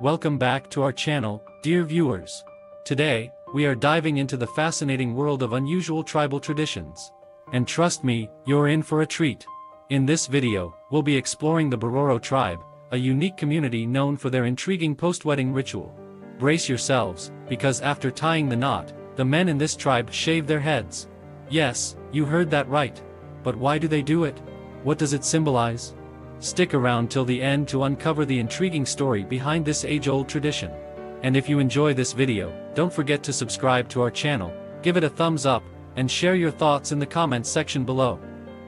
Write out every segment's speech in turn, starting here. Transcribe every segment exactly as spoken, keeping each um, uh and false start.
Welcome back to our channel, dear viewers. Today, we are diving into the fascinating world of unusual tribal traditions. And trust me, you're in for a treat. In this video, we'll be exploring the Bororo tribe, a unique community known for their intriguing post-wedding ritual. Brace yourselves, because after tying the knot, the men in this tribe shave their heads. Yes, you heard that right. But why do they do it? What does it symbolize? Stick around till the end to uncover the intriguing story behind this age-old tradition. And if you enjoy this video, don't forget to subscribe to our channel, give it a thumbs up, and share your thoughts in the comments section below.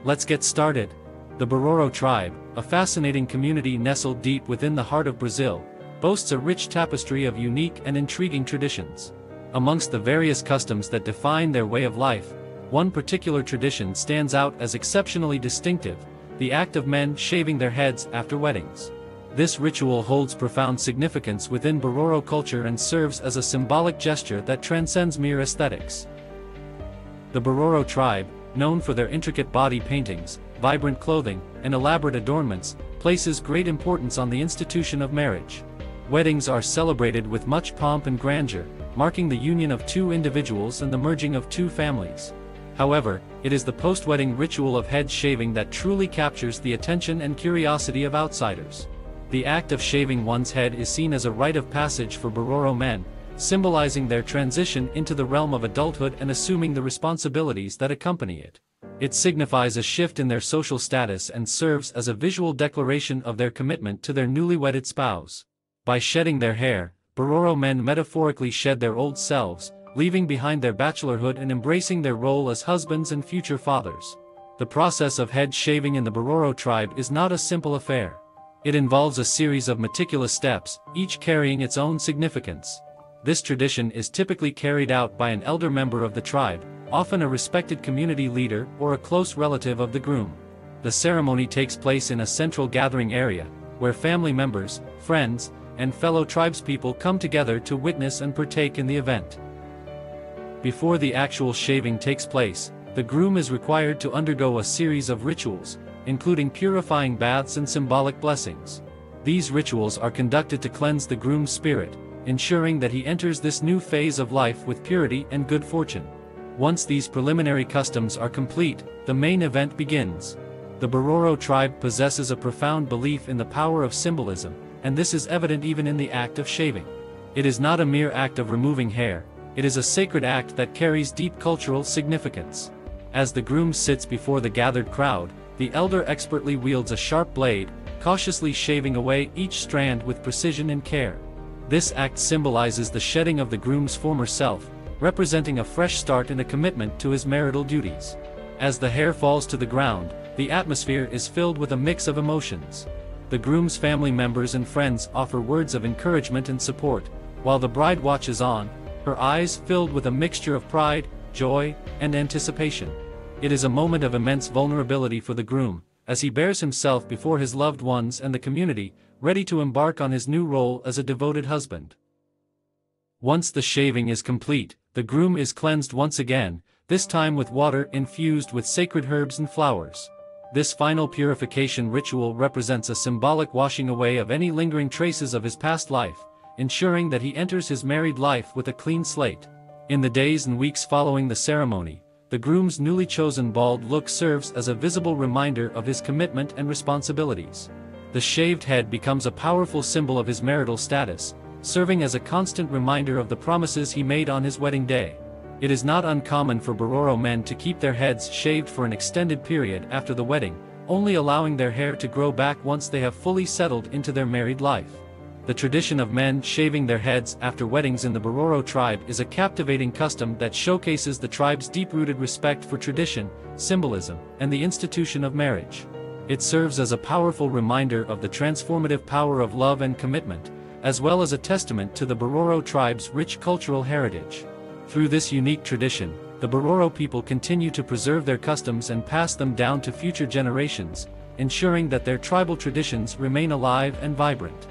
Let's get started. The Bororo tribe, a fascinating community nestled deep within the heart of Brazil, boasts a rich tapestry of unique and intriguing traditions. Amongst the various customs that define their way of life, one particular tradition stands out as exceptionally distinctive: the act of men shaving their heads after weddings. This ritual holds profound significance within Bororo culture and serves as a symbolic gesture that transcends mere aesthetics. The Bororo tribe, known for their intricate body paintings, vibrant clothing, and elaborate adornments, places great importance on the institution of marriage. Weddings are celebrated with much pomp and grandeur, marking the union of two individuals and the merging of two families. However, it is the post-wedding ritual of head shaving that truly captures the attention and curiosity of outsiders. The act of shaving one's head is seen as a rite of passage for Bororo men, symbolizing their transition into the realm of adulthood and assuming the responsibilities that accompany it. It signifies a shift in their social status and serves as a visual declaration of their commitment to their newly wedded spouse. By shedding their hair, Bororo men metaphorically shed their old selves, leaving behind their bachelorhood and embracing their role as husbands and future fathers. The process of head shaving in the Bororo tribe is not a simple affair. It involves a series of meticulous steps, each carrying its own significance. This tradition is typically carried out by an elder member of the tribe, often a respected community leader or a close relative of the groom. The ceremony takes place in a central gathering area, where family members, friends, and fellow tribespeople come together to witness and partake in the event. Before the actual shaving takes place, the groom is required to undergo a series of rituals, including purifying baths and symbolic blessings. These rituals are conducted to cleanse the groom's spirit, ensuring that he enters this new phase of life with purity and good fortune. Once these preliminary customs are complete, the main event begins. The Bororo tribe possesses a profound belief in the power of symbolism, and this is evident even in the act of shaving. It is not a mere act of removing hair. It is a sacred act that carries deep cultural significance. As the groom sits before the gathered crowd, the elder expertly wields a sharp blade, cautiously shaving away each strand with precision and care. This act symbolizes the shedding of the groom's former self, representing a fresh start and a commitment to his marital duties. As the hair falls to the ground, the atmosphere is filled with a mix of emotions. The groom's family members and friends offer words of encouragement and support, while the bride watches on, her eyes filled with a mixture of pride, joy, and anticipation. It is a moment of immense vulnerability for the groom, as he bears himself before his loved ones and the community, ready to embark on his new role as a devoted husband. Once the shaving is complete, the groom is cleansed once again, this time with water infused with sacred herbs and flowers. This final purification ritual represents a symbolic washing away of any lingering traces of his past life, ensuring that he enters his married life with a clean slate. In the days and weeks following the ceremony, the groom's newly chosen bald look serves as a visible reminder of his commitment and responsibilities. The shaved head becomes a powerful symbol of his marital status, serving as a constant reminder of the promises he made on his wedding day. It is not uncommon for Bororo men to keep their heads shaved for an extended period after the wedding, only allowing their hair to grow back once they have fully settled into their married life. The tradition of men shaving their heads after weddings in the Bororo tribe is a captivating custom that showcases the tribe's deep-rooted respect for tradition, symbolism, and the institution of marriage. It serves as a powerful reminder of the transformative power of love and commitment, as well as a testament to the Bororo tribe's rich cultural heritage. Through this unique tradition, the Bororo people continue to preserve their customs and pass them down to future generations, ensuring that their tribal traditions remain alive and vibrant.